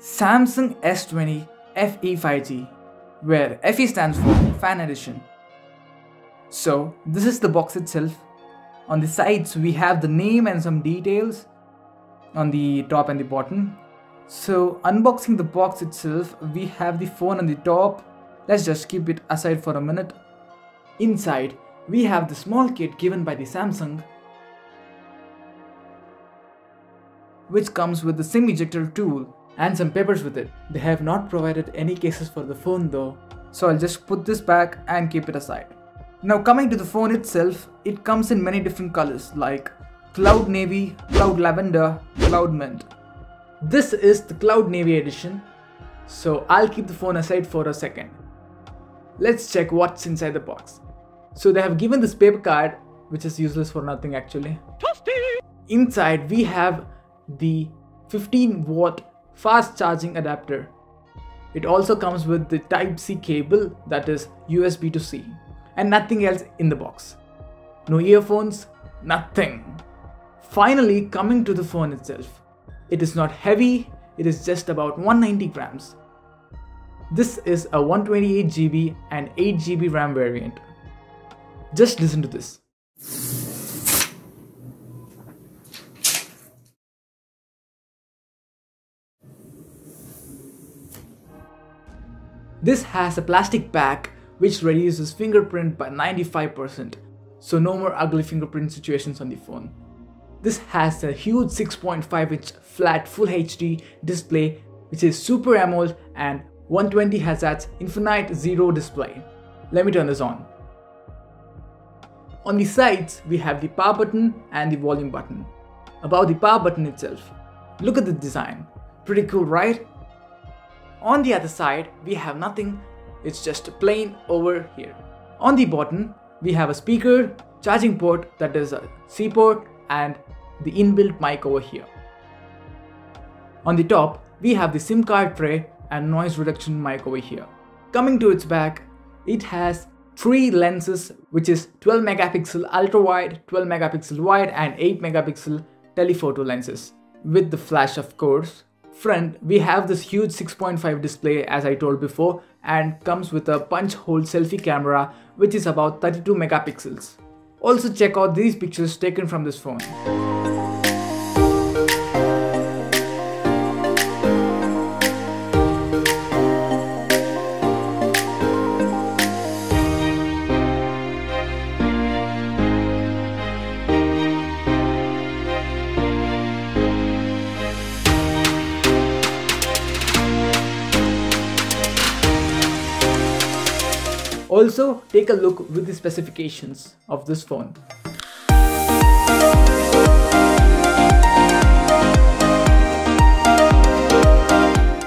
Samsung S20 FE 5G, where FE stands for Fan Edition. So this is the box itself. On the sides we have the name and some details on the top and the bottom. So unboxing the box itself, we have the phone on the top. Let's just keep it aside for a minute. Inside we have the small kit given by the Samsung, which comes with the SIM ejector tool and some papers with it. They have not provided any cases for the phone though, so I'll just put this back and keep it aside. Now coming to the phone itself, it comes in many different colors like Cloud Navy, Cloud Lavender, Cloud Mint. This is the Cloud Navy edition, so I'll keep the phone aside for a second. Let's check what's inside the box. So they have given this paper card, which is useless for nothing actually. Inside we have the 15-watt fast charging adapter. It also comes with the Type-C cable, that is USB to C. And nothing else in the box. No earphones, nothing. Finally, coming to the phone itself. It is not heavy, it is just about 190 grams. This is a 128GB and 8GB RAM variant. Just listen to this. This has a plastic back which reduces fingerprint by 95%, so no more ugly fingerprint situations on the phone. This has a huge 6.5-inch flat Full HD display which is Super AMOLED and 120Hz infinite zero display. Let me turn this on. On the sides we have the power button and the volume button. About the power button itself, look at the design, pretty cool right? On the other side we have nothing. It's just plain over here. On the bottom, we have a speaker, charging port, that is a C port, and the inbuilt mic over here. On the top, we have the SIM card tray and noise reduction mic over here. Coming to its back, it has 3 lenses, which is 12 megapixel ultra wide, 12 megapixel wide, and 8 megapixel telephoto lenses with the flash of course. Front, we have this huge 6.5 display as I told before, and comes with a punch hole selfie camera which is about 32 megapixels. Also check out these pictures taken from this phone. Also, take a look with the specifications of this phone.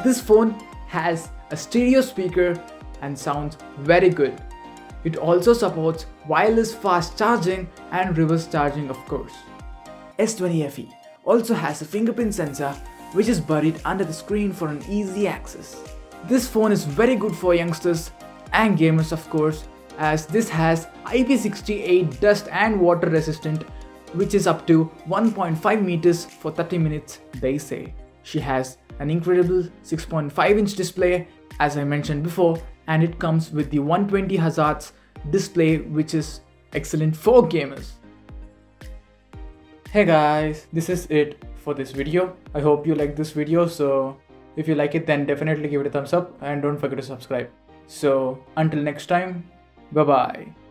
This phone has a stereo speaker and sounds very good. It also supports wireless fast charging and reverse charging of course. S20 FE also has a fingerprint sensor which is buried under the screen for an easy access. This phone is very good for youngsters and gamers of course, as this has IP68 dust and water resistant, which is up to 1.5 meters for 30 minutes they say. She has an incredible 6.5-inch display as I mentioned before, and it comes with the 120Hz display which is excellent for gamers. Hey guys, this is it for this video. I hope you like this video, so if you like it then definitely give it a thumbs up and don't forget to subscribe. So until next time, bye bye.